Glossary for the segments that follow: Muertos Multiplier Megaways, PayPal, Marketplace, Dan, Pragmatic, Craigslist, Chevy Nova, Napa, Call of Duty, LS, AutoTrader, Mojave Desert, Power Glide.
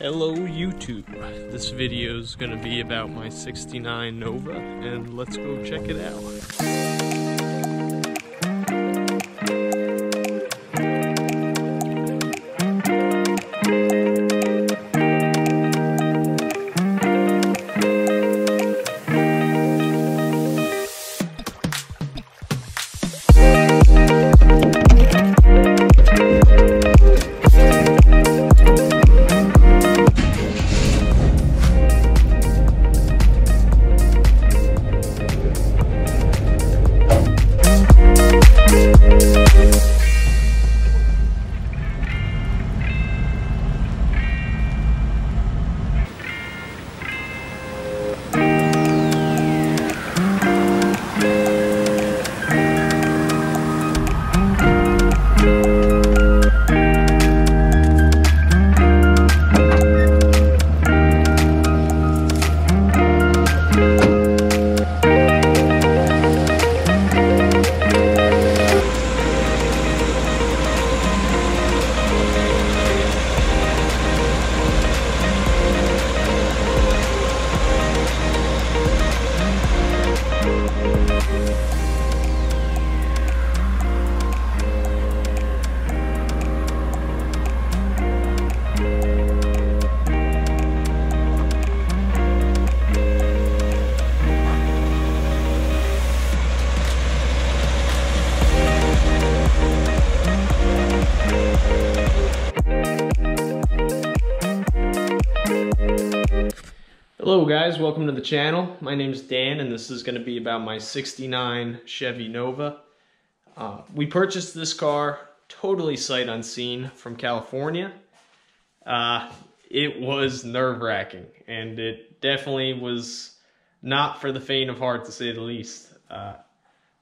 Hello YouTube, this video is going to be about my 69 Nova, and let's go check it out. Hello guys, welcome to the channel. My name is Dan and this is going to be about my 69 Chevy Nova. We purchased this car totally sight unseen from California. It was nerve-wracking and it definitely was not for the faint of heart, to say the least.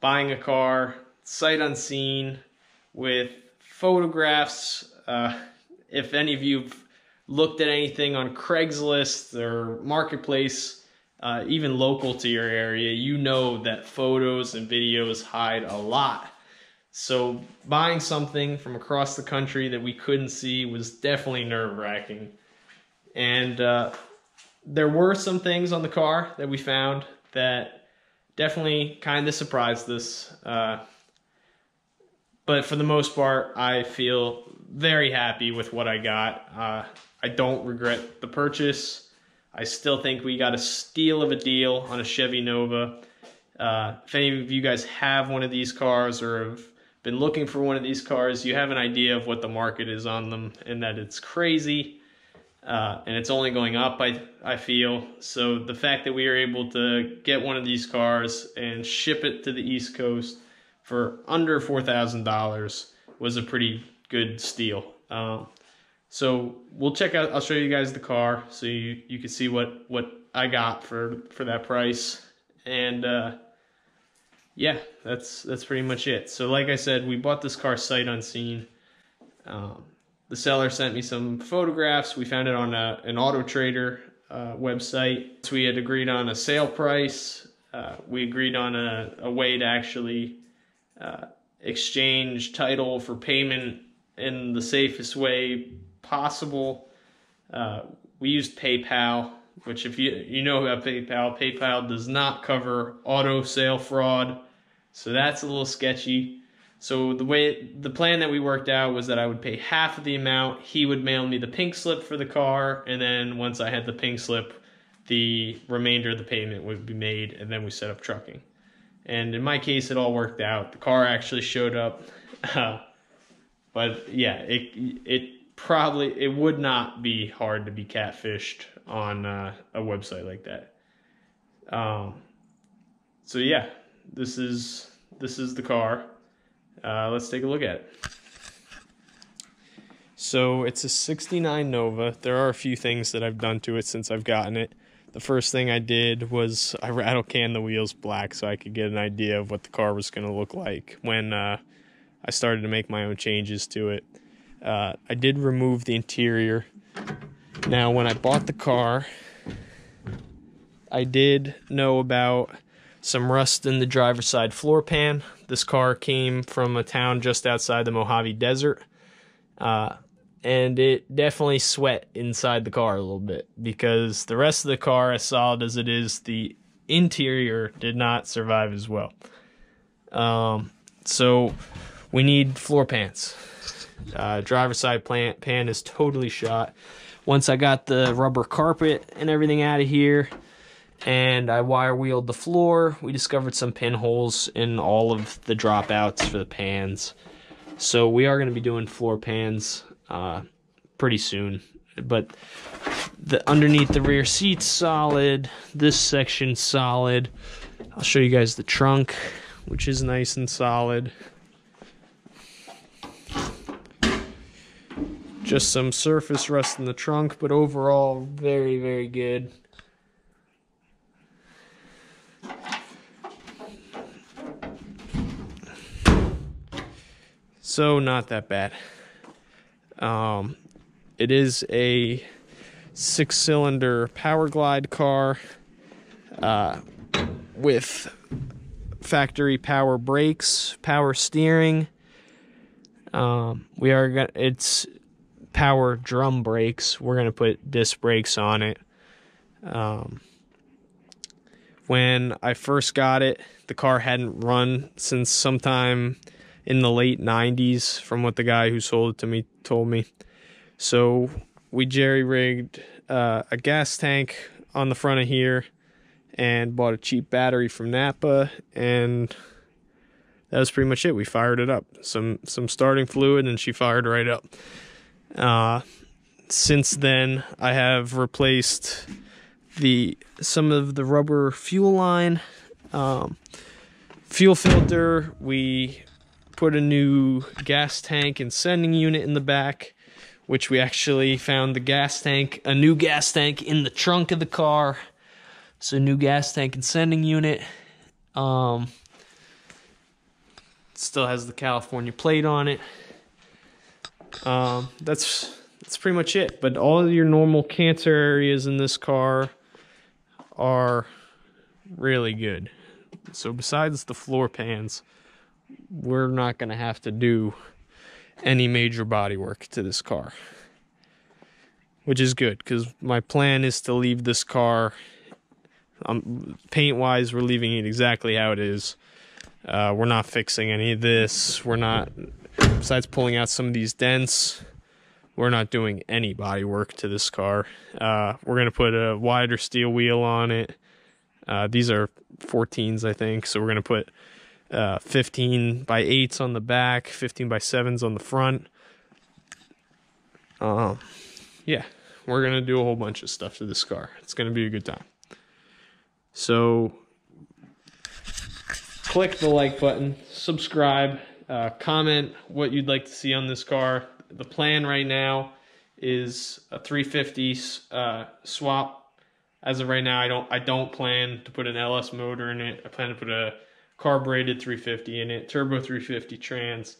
Buying a car sight unseen with photographs, if any of you've looked at anything on Craigslist or Marketplace, even local to your area, you know that photos and videos hide a lot. So buying something from across the country that we couldn't see was definitely nerve-wracking. And there were some things on the car that we found that definitely kind of surprised us. But for the most part, I feel very happy with what I got. I don't regret the purchase. I still think we got a steal of a deal on a Chevy Nova. If any of you guys have one of these cars or have been looking for one of these cars, you have an idea of what the market is on them and that it's crazy. And it's only going up, I feel. So the fact that we are able to get one of these cars and ship it to the East Coast for under $4,000 was a pretty good steal. So we'll check out, I'll show you guys the car so you can see what I got for that price. And yeah, that's pretty much it. So like I said, we bought this car sight unseen. The seller sent me some photographs. We found it on an AutoTrader website. So we had agreed on a sale price. We agreed on a way to actually exchange title for payment in the safest way possible. We used PayPal, which if you know about PayPal does not cover auto sale fraud, so that's a little sketchy. So the plan that we worked out was that I would pay half of the amount, he would mail me the pink slip for the car, and then once I had the pink slip, the remainder of the payment would be made, and then we set up trucking. And in my case, it all worked out. The car actually showed up. But yeah, it would not be hard to be catfished on a website like that. So yeah, this is the car. Let's take a look at it. So it's a 69 Nova. There are a few things that I've done to it since I've gotten it. The first thing I did was I rattle canned the wheels black so I could get an idea of what the car was going to look like when I started to make my own changes to it. I did remove the interior. Now, when I bought the car, I did know about some rust in the driver's side floor pan. This car came from a town just outside the Mojave Desert. and it definitely sweat inside the car a little bit, because the rest of the car, as solid as it is, the interior did not survive as well. So we need floor pans. Driver's side pan is totally shot. Once I got the rubber carpet and everything out of here and I wire wheeled the floor, we discovered some pinholes in all of the dropouts for the pans. So we are going to be doing floor pans pretty soon. But the underneath the rear seat's solid, this section's solid. I'll show you guys the trunk, which is nice and solid. Just some surface rust in the trunk, but overall very, very good. So not that bad. It is a 6-cylinder Power Glide car with factory power brakes, power steering. It's power drum brakes. We're gonna put disc brakes on it. When I first got it, the car hadn't run since sometime in the late 90s, from what the guy who sold it to me told me. So we jerry-rigged a gas tank on the front of here and bought a cheap battery from Napa, and that was pretty much it. We fired it up, some starting fluid, and she fired right up. Since then, I have replaced some of the rubber fuel line, fuel filter. We put a new gas tank and sending unit in the back, which we actually found a new gas tank in the trunk of the car. So new gas tank and sending unit. Still has the California plate on it. That's pretty much it. But all of your normal cancer areas in this car are really good. So besides the floor pans, we're not going to have to do any major body work to this car, which is good, because my plan is to leave this car, paint wise, we're leaving it exactly how it is. We're not fixing any of this. We're not, besides pulling out some of these dents, we're not doing any body work to this car. We're going to put a wider steel wheel on it. These are 14s, I think. So we're going to put 15x8s on the back, 15x7s on the front. Yeah, we're going to do a whole bunch of stuff to this car. It's going to be a good time. So click the like button, subscribe, comment what you'd like to see on this car. The plan right now is a 350 swap. As of right now, I don't plan to put an LS motor in it. I plan to put a carbureted 350 in it, turbo 350 trans,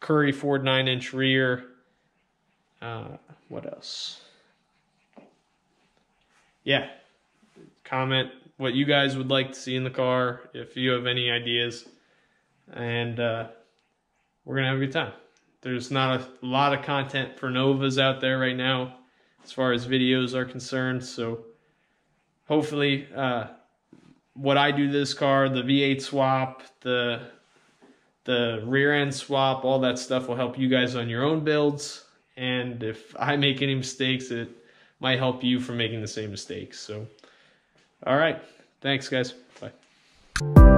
Curry Ford 9-inch rear. What else? Yeah, comment what you guys would like to see in the car, if you have any ideas, and we're gonna have a good time. There's not a lot of content for Novas out there right now as far as videos are concerned, so hopefully what I do to this car, the V8 swap, the rear end swap, all that stuff will help you guys on your own builds. And if I make any mistakes, it might help you from making the same mistakes. So, all right. Thanks, guys. Bye.